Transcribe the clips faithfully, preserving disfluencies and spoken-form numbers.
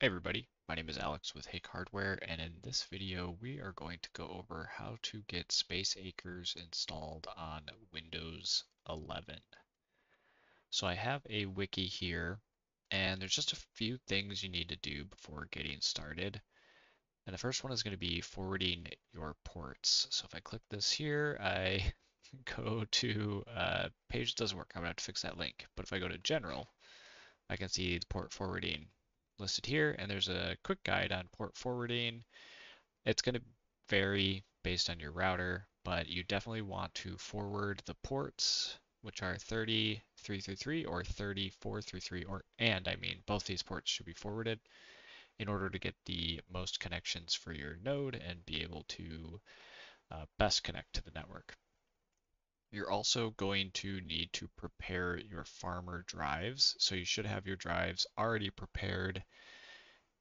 Hey everybody, my name is Alex with Hake Hardware, and in this video we are going to go over how to get Space Acres installed on Windows eleven. So I have a wiki here, and there's just a few things you need to do before getting started. And the first one is going to be forwarding your ports. So if I click this here, I go to uh, page that doesn't work. I'm going to have to fix that link. But if I go to general, I can see the port forwarding listed here, and there's a quick guide on port forwarding. It's going to vary based on your router, but you definitely want to forward the ports, which are thirty three thirty-three or thirty four thirty-three, or and I mean both these ports should be forwarded in order to get the most connections for your node and be able to uh, best connect to the network. You're also going to need to prepare your farmer drives. So you should have your drives already prepared,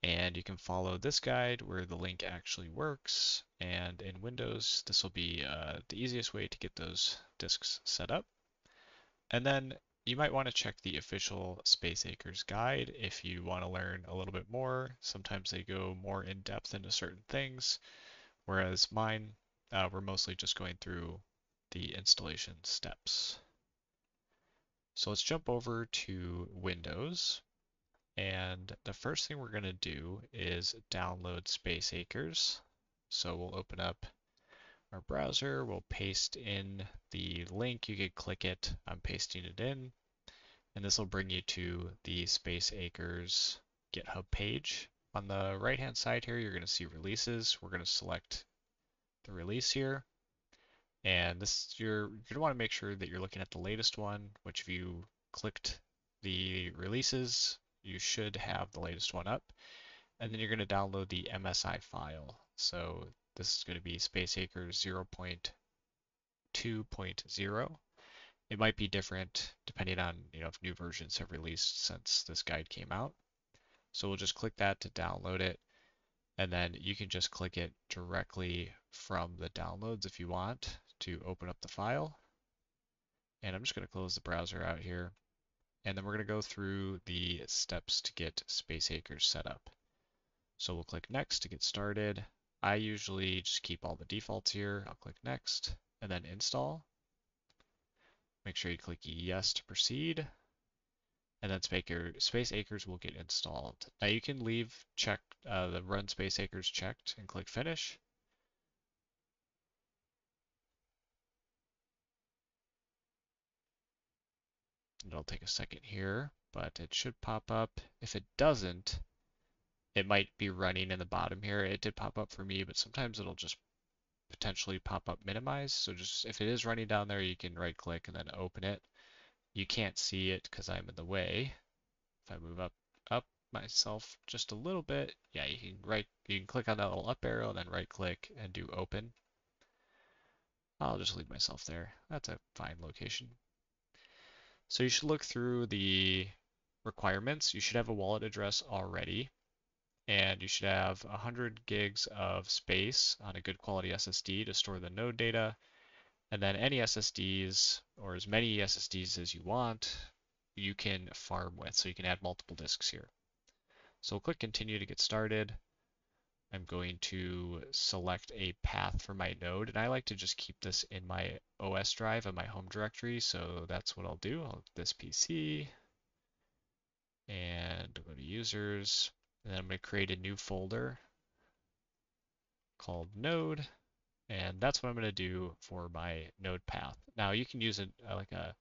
and you can follow this guide where the link actually works. And in Windows, this will be uh, the easiest way to get those disks set up. And then you might want to check the official Space Acres guide if you want to learn a little bit more. Sometimes they go more in depth into certain things, whereas mine, uh, we're mostly just going through the installation steps. So let's jump over to Windows, and the first thing we're going to do is download Space Acres. So we'll open up our browser, we'll paste in the link, you could click it, I'm pasting it in, and this will bring you to the Space Acres GitHub page. On the right hand side here, you're going to see releases. We're going to select the release here. And this, you're, you're going to want to make sure that you're looking at the latest one, which if you clicked the releases, you should have the latest one up. And then you're going to download the M S I file. So this is going to be Space Acres zero point two point zero. It might be different depending on, you know, if new versions have released since this guide came out. So we'll just click that to download it. And then you can just click it directly from the downloads if you want to open up the file. And I'm just going to close the browser out here. And then we're going to go through the steps to get Space Acres set up. So we'll click next to get started. I usually just keep all the defaults here. I'll click next and then install. Make sure you click yes to proceed. And then Space Acres will get installed. Now you can leave check uh, the Run Space Acres checked and click Finish. It'll take a second here, but it should pop up. If it doesn't, it might be running in the bottom here. It did pop up for me, but sometimes it'll just potentially pop up minimize. So just if it is running down there, you can right click and then open it. You can't see it because I'm in the way. If I move up up myself just a little bit, yeah, you can right you can click on that little up arrow and then right click and do open. I'll just leave myself there. That's a fine location. So you should look through the requirements. You should have a wallet address already, and you should have one hundred gigs of space on a good quality S S D to store the node data. And then any S S Ds, or as many S S Ds as you want, you can farm with. So you can add multiple disks here. So we'll click continue to get started. I'm going to select a path for my node. And I like to just keep this in my O S drive and my home directory. So that's what I'll do. I'll this P C. And go to users. And then I'm going to create a new folder called node. And that's what I'm going to do for my node path. Now you can use it like a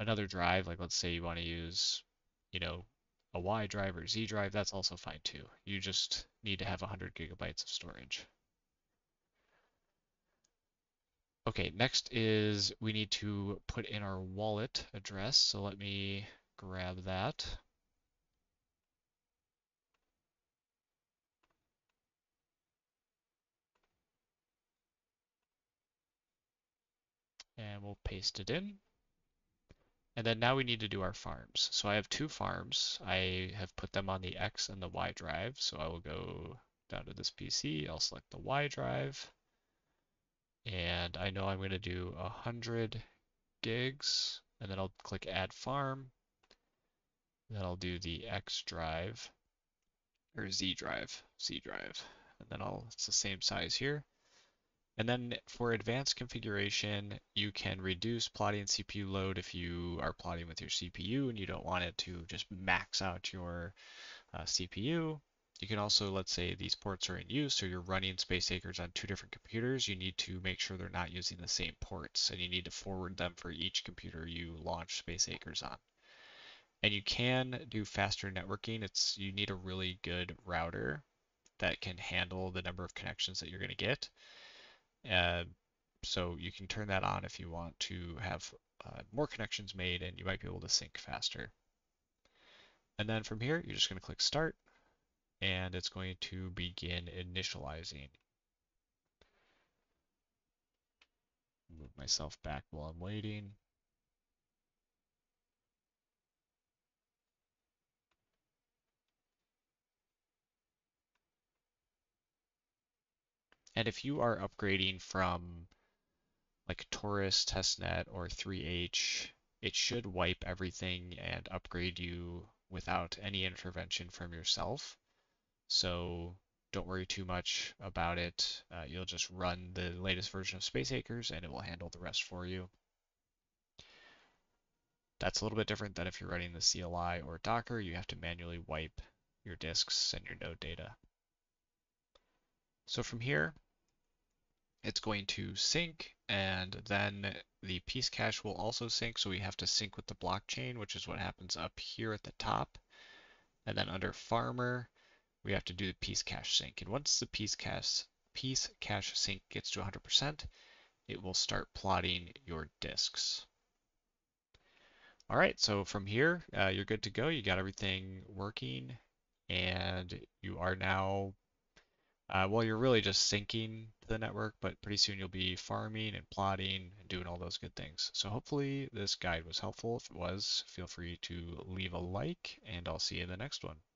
another drive. Like let's say you want to use, you know, a Y drive or Z drive. That's also fine too. You just need to have one hundred gigabytes of storage. Okay, next is we need to put in our wallet address. So let me grab that. And we'll paste it in. And then now we need to do our farms. So I have two farms. I have put them on the X and the Y drive. So I will go down to this P C. I'll select the Y drive. And I know I'm going to do one hundred gigs. And then I'll click Add Farm. And then I'll do the X drive. or Z drive, C drive, and then I'll, it's the same size here. And then for advanced configuration, you can reduce plotting C P U load if you are plotting with your C P U and you don't want it to just max out your uh, C P U. You can also, let's say these ports are in use, so you're running Space Acres on two different computers. You need to make sure they're not using the same ports, and you need to forward them for each computer you launch Space Acres on. And you can do faster networking. It's, you need a really good router that can handle the number of connections that you're going to get. Uh, so you can turn that on if you want to have uh, more connections made, and you might be able to sync faster. And then from here, you're just going to click Start, and it's going to begin initializing. Move myself back while I'm waiting. And if you are upgrading from like Taurus, Testnet, or three H, it should wipe everything and upgrade you without any intervention from yourself. So don't worry too much about it. Uh, you'll just run the latest version of Space Acres and it will handle the rest for you. That's a little bit different than if you're running the C L I or Docker. You have to manually wipe your disks and your node data. So from here, it's going to sync, and then the piece cache will also sync. So we have to sync with the blockchain, which is what happens up here at the top. And then under Farmer, we have to do the piece cache sync. And once the piece cache, piece cache sync gets to one hundred percent, it will start plotting your disks. All right, so from here, uh, you're good to go. You got everything working, and you are now Uh, well, you're really just syncing to the network, but pretty soon you'll be farming and plotting and doing all those good things. So hopefully this guide was helpful. If it was, feel free to leave a like, and I'll see you in the next one.